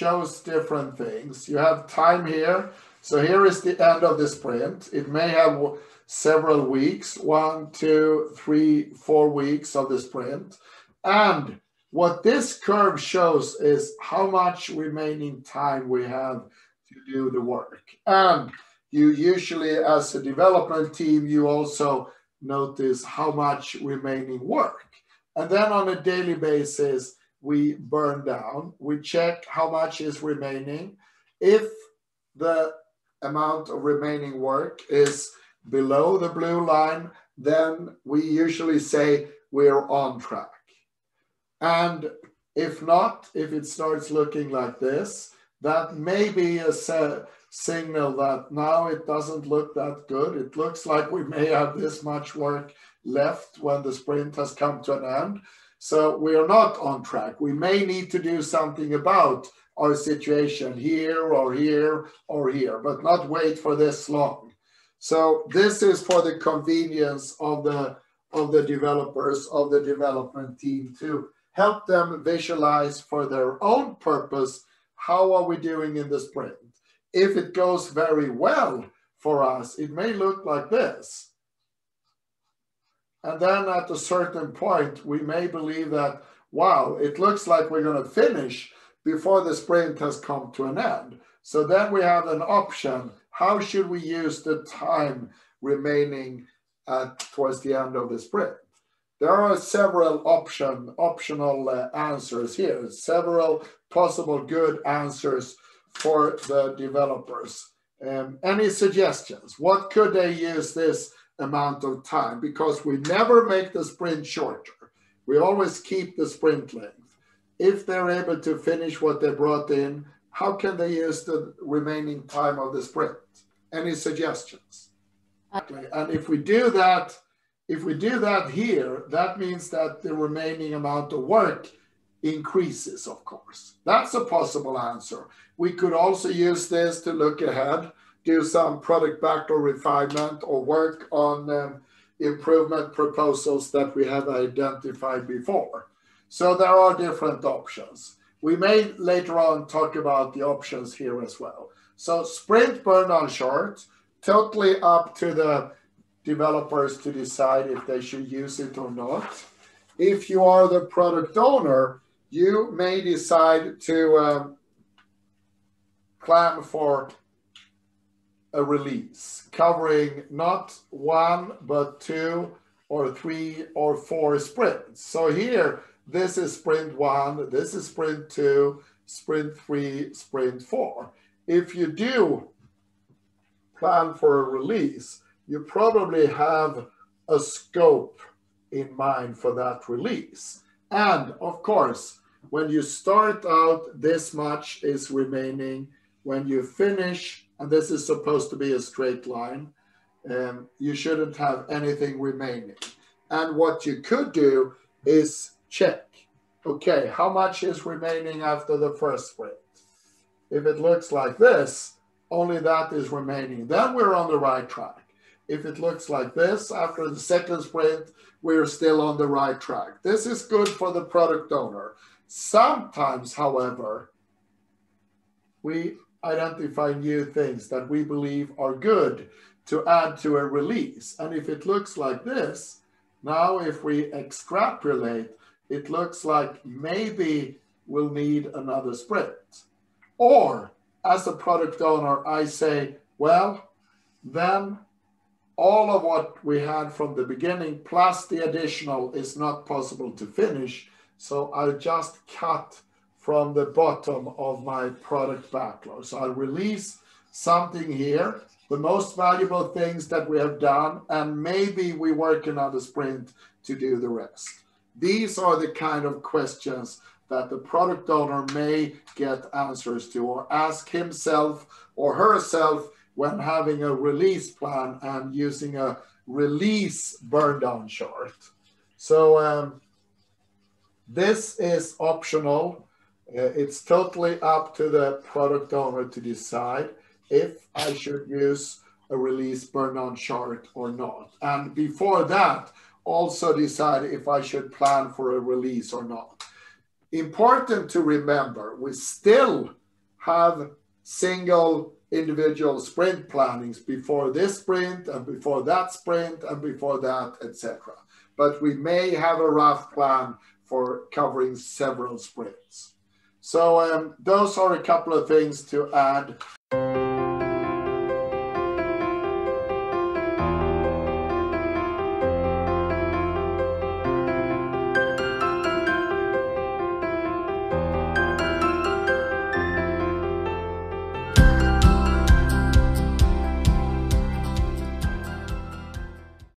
shows different things. You have time here. So here is the end of the sprint. It may have several weeks, 1, 2, 3, 4 weeks of the sprint. And what this curve shows is how much remaining time we have to do the work. And you usually, as a development team, you also notice how much remaining work. And then on a daily basis, we burn down, we check how much is remaining. If the amount of remaining work is below the blue line, then we usually say we're on track. And if not, if it starts looking like this, that may be a signal that now it doesn't look that good. It looks like we may have this much work left when the sprint has come to an end. So we are not on track. We may need to do something about our situation here or here or here, but not wait for this long. So this is for the convenience of the developers, of the development team, to help them visualize for their own purpose, how are we doing in the sprint? If it goes very well for us, it may look like this. And then at a certain point, we may believe that, wow, it looks like we're going to finish before the sprint has come to an end. So then we have an option. How should we use the time remaining towards the end of the sprint? There are several optional answers here, several possible good answers for the developers. Any suggestions? What could they use this amount of time? Because we never make the sprint shorter. We always keep the sprint length. If they're able to finish what they brought in, how can they use the remaining time of the sprint? Any suggestions? Okay. And if we do that here, that means that the remaining amount of work increases, of course. That's a possible answer. We could also use this to look ahead, do some product backlog refinement, or work on improvement proposals that we have identified before. So there are different options. We may later on talk about the options here as well. So sprint burn-down chart, totally up to the developers to decide if they should use it or not. If you are the product owner, you may decide to plan for a release covering not 1, but 2 or 3 or 4 sprints. So here, this is sprint 1, this is sprint 2, sprint 3, sprint 4. If you do plan for a release, you probably have a scope in mind for that release. And of course, when you start out, this much is remaining. When you finish, and this is supposed to be a straight line, you shouldn't have anything remaining. And what you could do is check, okay, how much is remaining after the first sprint? If it looks like this, only that is remaining. Then we're on the right track. If it looks like this, after the second sprint, we're still on the right track. This is good for the product owner. Sometimes, however, we identify new things that we believe are good to add to a release. And if it looks like this, now if we extrapolate, it looks like maybe we'll need another sprint. Or as a product owner, I say, well, then all of what we had from the beginning, plus the additional, is not possible to finish. So I'll just cut from the bottom of my product backlog. So I'll release something here, the most valuable things that we have done, and maybe we work another sprint to do the rest. These are the kind of questions that the product owner may get answers to, or ask himself or herself when having a release plan and using a release burn-down chart. So this is optional. It's totally up to the product owner to decide if I should use a release burn-down chart or not. And before that, also decide if I should plan for a release or not. Important to remember, we still have single individual sprint plannings before this sprint and before that sprint and before that, etc. But we may have a rough plan for covering several sprints. So those are a couple of things to add